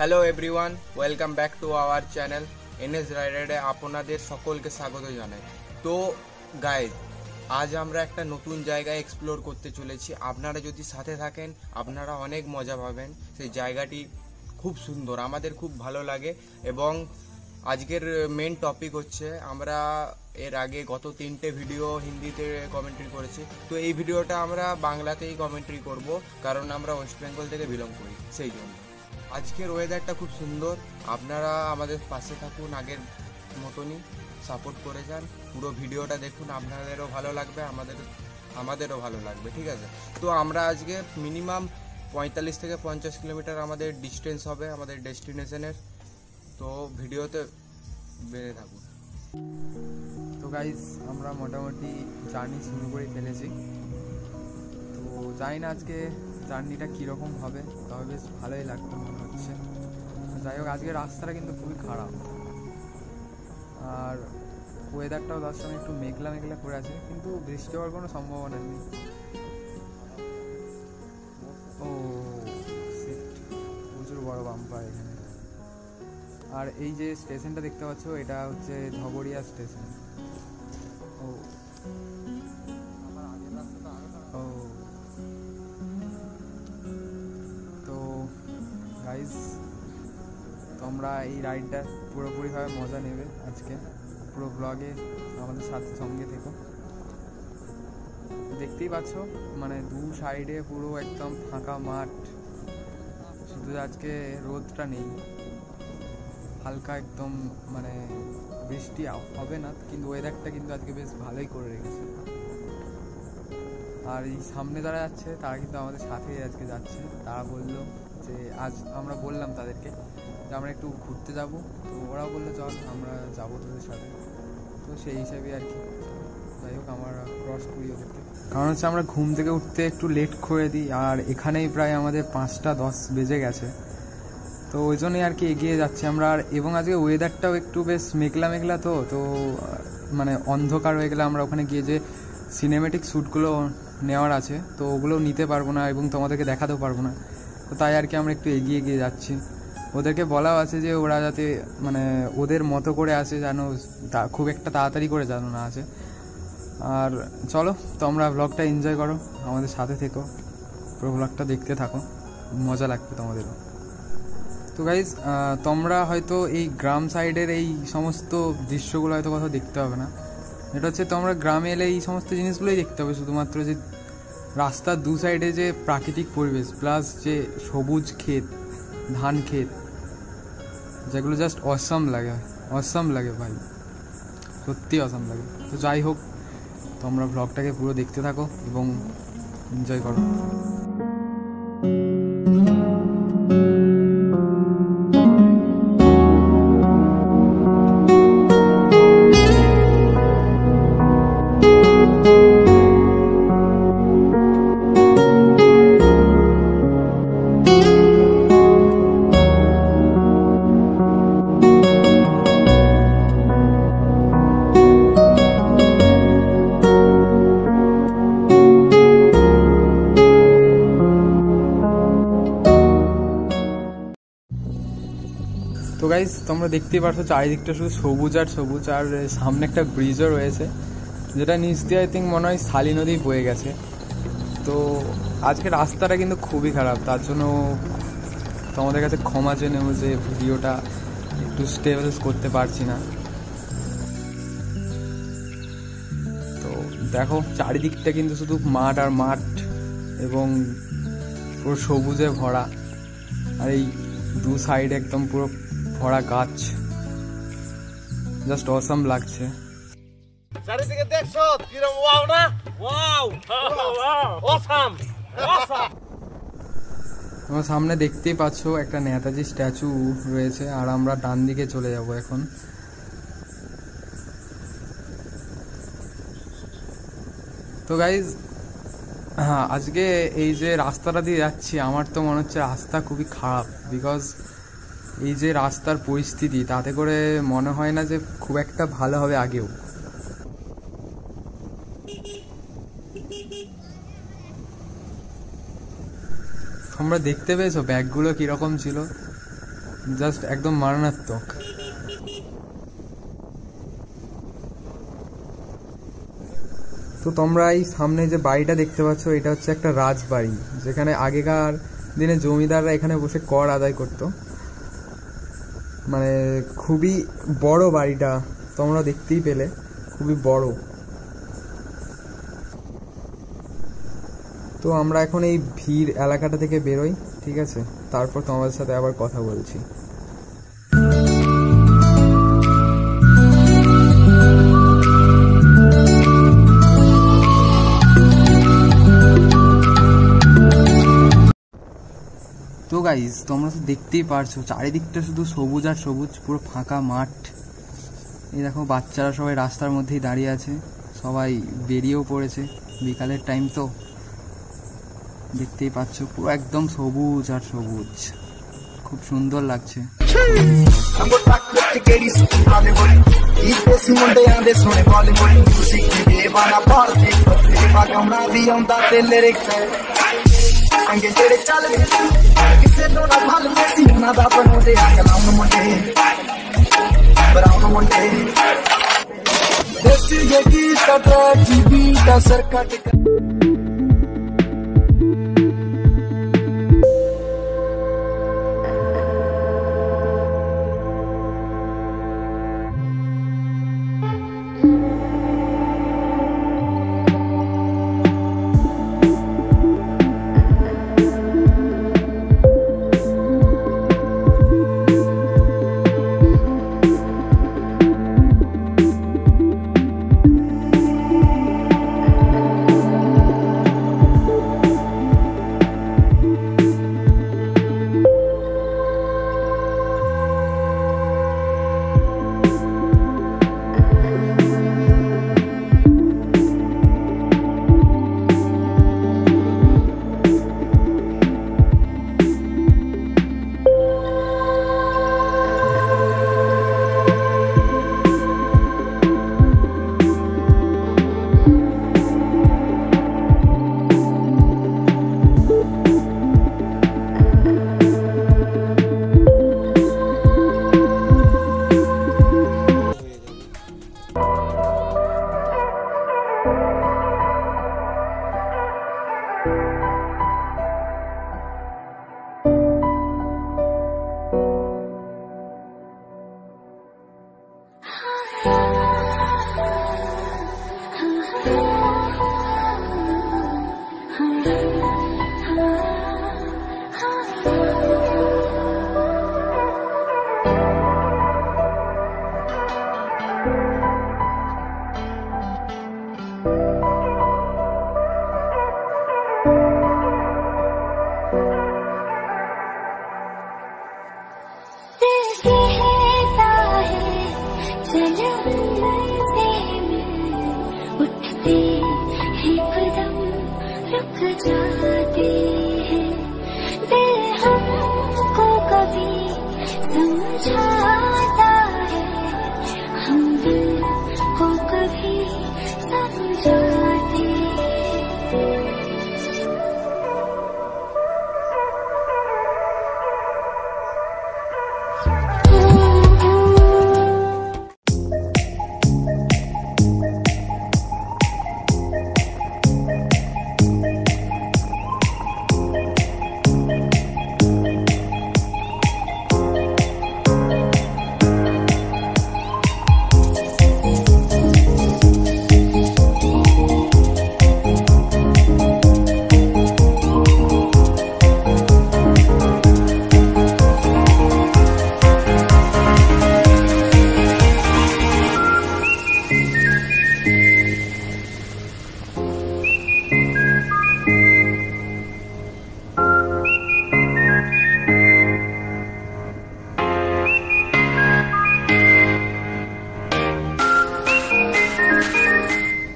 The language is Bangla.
Hello everyone, welcome back to our channel NS rider. आपनादेर सकलके स्वागत जानाई। तो गाइज आज आमरा एकटा नतून जायगा एक्सप्लोर करते चलेछि। आपनारा जदि साथे थाकेन आपनारा अनेक मजा पाबेन। सेई जायगाटी खूब सुंदर, आमादेर खूब भालो लागे। एबं आजकेर मेन टपिक होच्छे आमरा एर आगे गत तीनटे भिडियो हिंदीते कमेंट्री करेछि, तो एई भिडियोटा आमरा बांगलातेई कमेंट्री करब, कारण आमरा वेस्ट बेंगल थेके बिलंग करी। सेई जोन्नो আজকের ওয়েদারটা খুব সুন্দর। আপনারা আমাদের পাশে থাকুন, আগের মতনই সাপোর্ট করে যান। পুরো ভিডিওটা দেখুন, আপনাদেরও ভালো লাগবে, আমাদেরও ভালো লাগবে। ঠিক আছে, তো আমরা আজকে মিনিমাম 45 থেকে 50 কিলোমিটার আমাদের ডিস্টেন্স হবে আমাদের ডেস্টিনেশনের। তো ভিডিওতে বেড়ে থাকুন। তো গাইজ আমরা মোটামুটি জার্নি শুরু করে ফেলেছি। তো জানি না আজকে জার্নিটা কীরকম হবে, তবে বেশ ভালোই লাগতো মনে হচ্ছে। যাই হোক, আজকে রাস্তাটা কিন্তু খুবই খারাপ, আর ওয়েদারটাও তার সঙ্গে একটু মেঘলা মেঘলা করে আছে, কিন্তু বৃষ্টি হওয়ার কোনো সম্ভাবনা নেই। ও প্রচুর বড় বাম্পার এখানে। আর এই যে স্টেশনটা দেখতে পাচ্ছ, এটা হচ্ছে ধগড়িয়া স্টেশন। ও তোমরা এই রাইডটা পুরোপুরিভাবে মজা নেবে। আজকে পুরো ব্লগে আমাদের সাথে সঙ্গে থেকো। দেখতেই পাচ্ছ মানে দু সাইডে পুরো একদম ফাঁকা মাঠ, শুধু আজকে রোদটা নেই, হালকা একদম মানে বৃষ্টি হবে না, কিন্তু ওয়েদারটা কিন্তু আজকে বেশ ভালোই করে রেখেছে। আর এই সামনে যারা যাচ্ছে তারা কিন্তু আমাদের সাথেই আজকে যাচ্ছে। তারা বললো যে আজ আমরা বললাম তাদেরকে যে আমরা একটু ঘুরতে যাব, তো ওরা বললো চল আমরা যাবো তোদের সাথে। তো সেই হিসাবে আর কি। যাই হোক, আমরা ক্রস করি ওদেরকে, কারণ হচ্ছে আমরা ঘুম থেকে উঠতে একটু লেট করে দিই, আর এখানেই প্রায় আমাদের 5:10 বেজে গেছে। তো ওই জন্যই আর কি এগিয়ে যাচ্ছি আমরা। আর এবং আজকে ওয়েদারটাও একটু বেশ মেঘলা মেঘলা, তো তো মানে অন্ধকার হয়ে গেলে আমরা ওখানে গিয়ে যে সিনেমেটিক শ্যুটগুলো নেওয়ার আছে, তো ওগুলোও নিতে পারবো না এবং তোমাদেরকে দেখাতেও পারবো না। তো তাই আর কি আমরা একটু এগিয়ে গিয়ে যাচ্ছি। ওদেরকে বলাও আছে যে ওরা যাতে মানে ওদের মতো করে আসে, যেন খুব একটা তাড়াতাড়ি করে যেন না আসে। আর চলো তোমরা ব্লগটা এনজয় করো, আমাদের সাথে থেকো, পুরো ব্লগটা দেখতে থাকো, মজা লাগবে তোমাদেরও। তো গাইজ তোমরা হয়তো এই গ্রাম সাইডের এই সমস্ত দৃশ্যগুলো হয়তো কোথাও দেখতে হবে না। এটা হচ্ছে তোমরা গ্রামে এলে এই সমস্ত জিনিসগুলোই দেখতে হবে, শুধুমাত্র যে রাস্তার দু সাইডে যে প্রাকৃতিক পরিবেশ প্লাস যে সবুজ ক্ষেত, ধান ক্ষেত, যেগুলো জাস্ট অসাম লাগে ভাই, সত্যি অসাম লাগে। তো যাই হোক, তোমরা ব্লগটাকে পুরো দেখতে থাকো এবং এনজয় করো। তো গাইজ তোমরা দেখতেই পারছো চারিদিকটা শুধু সবুজ আর সবুজ, আর সামনে একটা ব্রিজও রয়েছে যেটা নিচ দিয়ে আই থিঙ্ক মনে হয় শালি নদী বয়ে গেছে। তো আজকে রাস্তাটা কিন্তু খুবই খারাপ, তার জন্য তোমাদের কাছে ক্ষমা চেয়ে নেব যে ভিডিওটা একটু স্টেবল করতে পারছি না। তো দেখো চারিদিকটা কিন্তু শুধু মাঠ আর মাঠ এবং পুরো সবুজে ভরা, আর এই দু সাইড একদম পুরো ভরা গাছ, জাস্ট অসাম লাগছে। চারিদিকে দেখছো কিরম ওয়াও না, ওয়াও ওয়াও অসাম অসাম। তোমরা সামনে দেখতেই পাচ্ছ একটা নেতাজি স্ট্যাচু রয়েছে, আর আমরা ডান দিকে চলে যাব এখন। তো গাইজ আজকে এই যে রাস্তাটা দিয়ে যাচ্ছি, আমার তো মনে হচ্ছে রাস্তা খুবই খারাপ, বিকজ এই যে রাস্তার পরিস্থিতি তাতে করে মনে হয় না যে খুব একটা ভালো হবে আগেও। তোমরা দেখতে পেয়েছো ব্যাগগুলো কিরকম ছিল, জাস্ট একদম মারণাত্মক। তো তোমরা এই সামনে যে বাড়িটা দেখতে পাচ্ছ, এটা হচ্ছে একটা রাজবাড়ি, যেখানে আগেকার দিনে জমিদাররা এখানে বসে কর আদায় করত। মানে খুবই বড় বাড়িটা, তোমরা দেখতেই পেলে খুবই বড়। তো আমরা এখন এই ভিড় এলাকাটা থেকে বেরোই, ঠিক আছে? তারপর তোমাদের সাথে আবার কথা বলছি। তো গাইজ তোমরা তো দেখতেই পারছো চারিদিকটা শুধু সবুজ আর সবুজ, পুরো ফাঁকা মাঠ। এই দেখো বাচ্চারা সবাই রাস্তার মধ্যেই দাঁড়িয়ে আছে, সবাই বেরিয়েও পড়েছে, বিকালের টাইম তো দেখতেই পাচ্ছ পুরো একদম সবুজ আর সবুজ, খুব সুন্দর লাগছে।